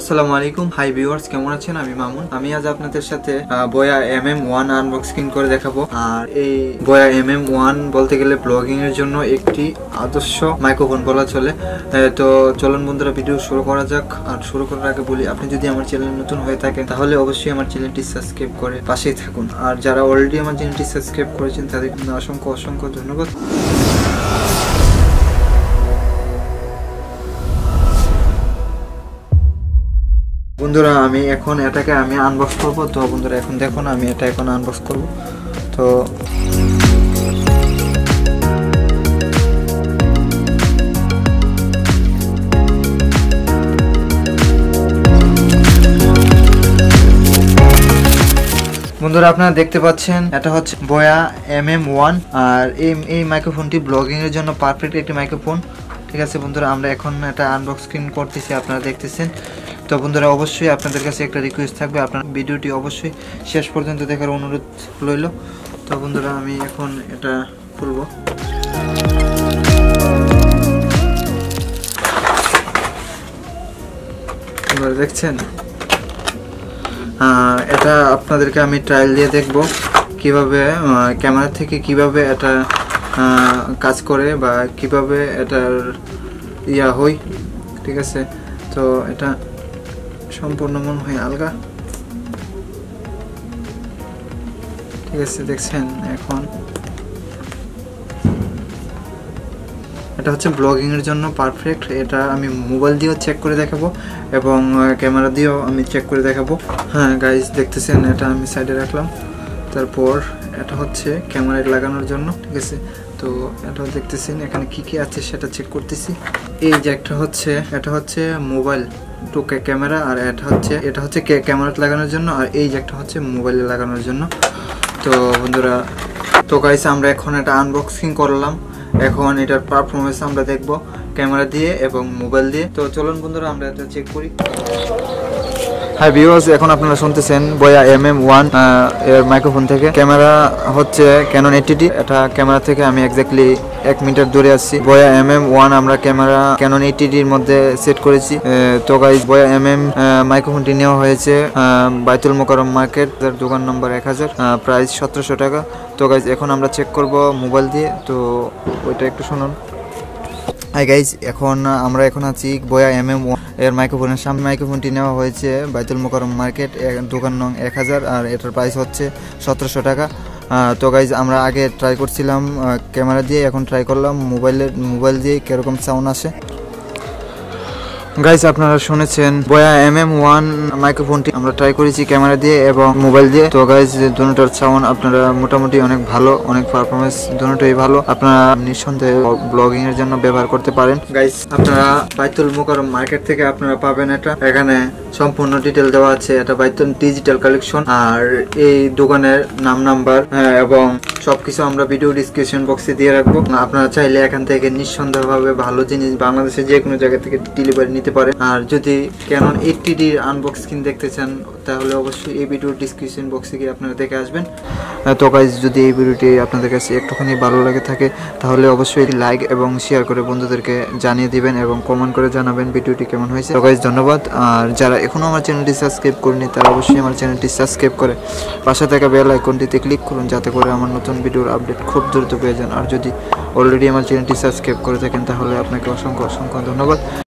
আসসালামু আলাইকুম, hi viewers, কেমন আছেন? আমি মামুন। আমি আজ আপনাদের সাথে বয়া MM1 আনবক্সিং করে দেখাবো। আর এই বয়া MM1 বলতে গেলে ব্লগিং এর জন্য একটি আদর্শ মাইক্রোফোন বলা চলে। তো চলুন বন্ধুরা, ভিডিও শুরু করা যাক। আর শুরু করার আগে বলি, আপনি যদি আমার চ্যানেল নতুন হয়ে থাকেন তাহলে অবশ্যই আমার চ্যানেলটি সাবস্ক্রাইব করে পাশেই থাকুন। আর যারা অলরেডি আমার চ্যানেলটি সাবস্ক্রাইব করেছেন তাদের অসংখ্য ধন্যবাদ। বন্ধুরা, আমি এখন এটাকে আনবক্স করবো। তো বন্ধুরা, এখন দেখুন আমি এটা এখন আনবক্স করবো। তো বন্ধুরা, আপনারা দেখতে পাচ্ছেন এটা হচ্ছে বয়া MM1। আর এই মাইক্রোফোনটি ব্লগিং এর জন্য পারফেক্ট একটি মাইক্রোফোন। ঠিক আছে বন্ধুরা, আমরা এখন এটা আনবক্সিং করতেছি, আপনারা দেখতেছেন। তো বন্ধুরা, অবশ্যই আপনাদের কাছে একটা রিকোয়েস্ট থাকবে, আপনার ভিডিওটি অবশ্যই শেষ পর্যন্ত দেখার অনুরোধ রইল। তো বন্ধুরা, আমি এখন এটা খুলব। দেখছেন, এটা আপনাদেরকে আমি ট্রায়াল দিয়ে দেখব কিভাবে ক্যামেরা থেকে কিভাবে এটা কাজ করে বা কিভাবে এটার হয়। ঠিক আছে, তো এটা সম্পূর্ণ মনে হয় আলগা। ঠিক আছে, দেখছেন এখন এটা হচ্ছে ব্লগিং এর জন্য পারফেক্ট। এটা আমি মোবাইল দিয়েও চেক করে দেখাবো এবং ক্যামেরা দিয়েও আমি চেক করে দেখাবো। হ্যাঁ গাইজ, দেখতেছেন এটা আমি সাইডে রাখলাম। তারপর এটা হচ্ছে ক্যামেরায় লাগানোর জন্য। ঠিক আছে, তো এটা দেখতেছেন এখানে কি আছে সেটা চেক করতেছি। এই যে একটা হচ্ছে, এটা হচ্ছে মোবাইল টু ক্যামেরা, আর এটা হচ্ছে ক্যামেরাতে লাগানোর জন্য, আর এই যে একটা হচ্ছে মোবাইলে লাগানোর জন্য। তো বন্ধুরা, তো গাইস আমরা এখন এটা আনবক্সিং করলাম। এখন এটার পারফরমেন্স আমরা দেখব ক্যামেরা দিয়ে এবং মোবাইল দিয়ে। তো চলুন বন্ধুরা, আমরা এটা চেক করি। হাই ভিউয়ার্স, এখন আপনারা শুনতেছেন বয়া MM1 এর মাইক্রোফোন থেকে। ক্যামেরা হচ্ছে Canon 80D। এটা ক্যামেরা থেকে আমি এক্স্যাক্টলি 1 মিটার দূরে আছি। বয়া MM1 আমরা ক্যামেরা Canon 80D এর মধ্যে সেট করেছি। তো গাইস, বয়া মাইক্রোফোনটি নেওয়া হয়েছে বাইতুল মুকাররম মার্কেট, তার দোকান নম্বর 1000, প্রাইস 1700 টাকা। তো গাইস, এখন আমরা চেক করব মোবাইল দিয়ে। তো ওইটা একটু শুনুন। হাই গাইজ, আমরা এখন আছি বয়া MM1 এর মাইক্রোফোনের সামনে। মাইক্রোফোনটি নেওয়া হয়েছে বাইতুল মুকাররম মার্কেট, দোকান নং 1000, আর এটার প্রাইস হচ্ছে 1700 টাকা। তো গাইজ, আমরা আগে ট্রাই করছিলাম ক্যামেরা দিয়ে, এখন ট্রাই করলাম মোবাইল দিয়ে কীরকম সাউন্ড আসে। গাইজ, আপনারা শুনেছেন বয়া MM1 মাইক্রোফোনটি আমরা ট্রাই করেছি ক্যামেরা দিয়ে এবং মোবাইল দিয়ে। তো গাইজ, দুটোটার সাউন্ড আপনারা মোটামুটি অনেক ভালো, অনেক পারফরমেন্স, দুটোটাই ভালো। আপনারা নিঃসন্দেহে ব্লগিং এর জন্য ব্যবহার করতে পারেন। গাইজ, আপনারা বাইতুল মুকাররম মার্কেট থেকে আপনারা পাবেন এটা। এখানে সম্পূর্ণ ডিটেল দেওয়া আছে। এটা বাইতুল ডিজিটাল কালেকশন, আর এই দোকানের নাম্বার এবং সবকিছু আমরা ভিডিও ডিসক্রিপশন বক্সে দিয়ে রাখবো। আপনারা চাইলে এখান থেকে নিঃসন্দেহভাবে ভালো জিনিস বাংলাদেশে যে কোনো জায়গা থেকে ডেলিভারি নিতে পারেন। আর যদি Canon 80D আনবক্সিং দেখতে চান তাহলে অবশ্যই এই ভিডিও ডিসক্রিপশন বক্সে গিয়ে আপনারা দেখে আসবেন। তো গাইজ, যদি এই ভিডিওটি আপনাদের কাছে একটুখানি ভালো লাগে থাকে তাহলে অবশ্যই লাইক এবং শেয়ার করে বন্ধুদেরকে জানিয়ে দিবেন এবং কমেন্ট করে জানাবেন ভিডিওটি কেমন হয়েছে। তো গাইজ ধন্যবাদ। আর যারা এখনও আমার চ্যানেলটি সাবস্ক্রাইব করেনি তারা অবশ্যই আমার চ্যানেলটি সাবস্ক্রাইব করে পাশে থাকা বেল আইকনটিতে ক্লিক করুন যাতে করে আমার নতুন ভিডিওর আপডেট খুব দ্রুত পেয়ে যান। আর যদি অলরেডি আমার চ্যানেলটি সাবস্ক্রাইব করে থাকেন তাহলে আপনাকে অসংখ্য ধন্যবাদ।